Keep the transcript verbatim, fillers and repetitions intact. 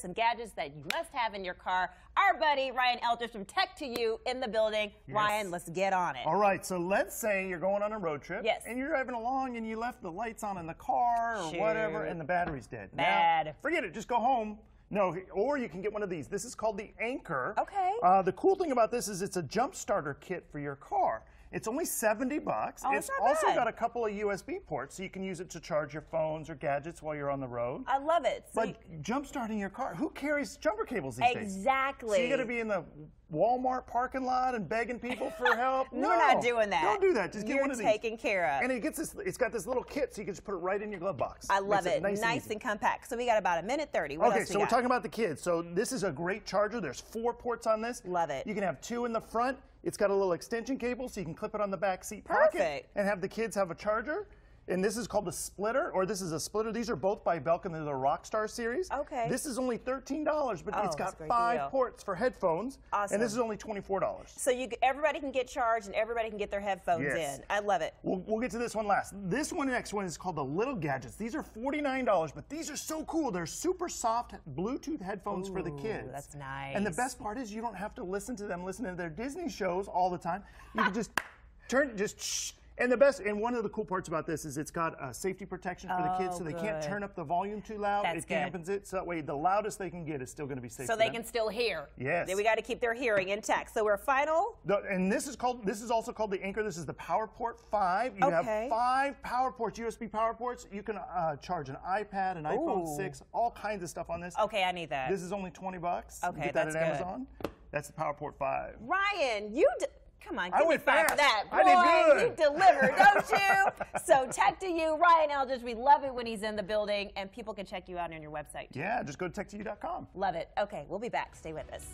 Some gadgets that you must have in your car. Our buddy Ryan Elders from Tech two U in the building. Yes. Ryan, let's get on it. All right, so let's say you're going on a road trip. Yes. And you're driving along and you left the lights on in the car or Shoot. whatever, and the battery's dead. Bad. Now, forget it. Just go home. No, or you can get one of these. This is called the Anker. Okay. Uh, the cool thing about this is it's a jump starter kit for your car. It's only seventy bucks. Oh, it's also bad. got a couple of U S B ports, so you can use it to charge your phones or gadgets while you're on the road. I love it. So but you... jump starting your car. Who carries jumper cables these exactly. days? Exactly. So you're going to be in the Walmart parking lot and begging people for help? No, we're not doing that. Don't do that. Just get you're one of these. You're taken care of. And it gets this. It's got this little kit, so you can just put it right in your glove box. I love Makes it. it. Nice, nice and, and compact. So we got about a minute thirty. What okay, else so we got? We're talking about the kids. So this is a great charger. There's four ports on this. Love it. You can have two in the front. It's got a little extension cable, so you can clip it on the back seat pocket Perfect. and have the kids have a charger. And this is called a splitter, or this is a splitter. These are both by Belkin. They're the Rockstar series. Okay. This is only thirteen dollars, but oh, it's got five deal. ports for headphones. Awesome. And this is only twenty-four dollars. So you, everybody can get charged, and everybody can get their headphones yes. in. I love it. We'll, we'll get to this one last. This one, next one, is called the Little Gadgets. These are forty-nine dollars, but these are so cool. They're super soft Bluetooth headphones Ooh, for the kids. That's nice. And the best part is you don't have to listen to them listening to their Disney shows all the time. You can just turn, just shh. And the best, and one of the cool parts about this is it's got uh, safety protection for oh, the kids, so they good. can't turn up the volume too loud. That's it dampens good. it, so that way the loudest they can get is still going to be safe. So for they them. can still hear. Yes. We got to keep their hearing intact. So we're final. The, and this is called. This is also called the Anker. This is the PowerPort five. You okay. have five power ports, U S B power ports. You can uh, charge an iPad, an Ooh. iPhone six, all kinds of stuff on this. Okay, I need that. This is only twenty bucks. Okay, you get that that's at good. Amazon. That's the PowerPort five. Ryan, you. D Come on, give I went me five fast. for that. Boy, I did good. You deliver, don't you? So Tech two U, Ryan Elders, we love it when he's in the building, and people can check you out on your website. Yeah, just go to tech two U dot com. Love it. Okay, we'll be back. Stay with us.